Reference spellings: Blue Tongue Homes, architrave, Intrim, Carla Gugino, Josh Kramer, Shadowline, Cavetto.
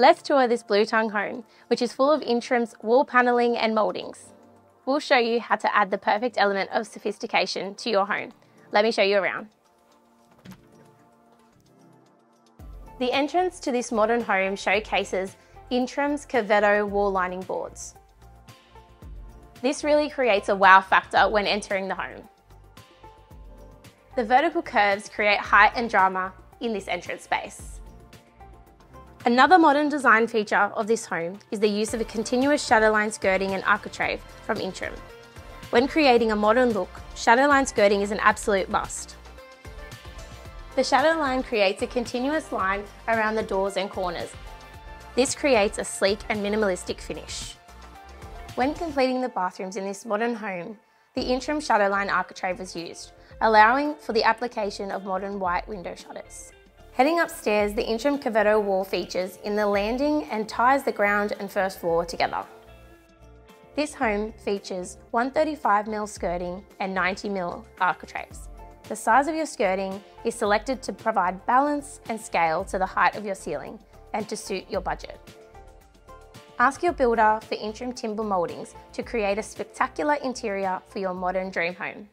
Let's tour this Blue Tongue home, which is full of Intrim's wall panelling and mouldings. We'll show you how to add the perfect element of sophistication to your home. Let me show you around. The entrance to this modern home showcases Intrim's Cavetto wall lining boards. This really creates a wow factor when entering the home. The vertical curves create height and drama in this entrance space. Another modern design feature of this home is the use of a continuous Shadowline skirting and architrave from Intrim. When creating a modern look, Shadowline skirting is an absolute must. The Shadowline creates a continuous line around the doors and corners. This creates a sleek and minimalistic finish. When completing the bathrooms in this modern home, the Intrim Shadowline architrave was used, allowing for the application of modern white window shutters. Heading upstairs, the Intrim Cavetto wall features in the landing and ties the ground and first floor together. This home features 135mm skirting and 90mm architraves. The size of your skirting is selected to provide balance and scale to the height of your ceiling and to suit your budget. Ask your builder for Intrim timber mouldings to create a spectacular interior for your modern dream home.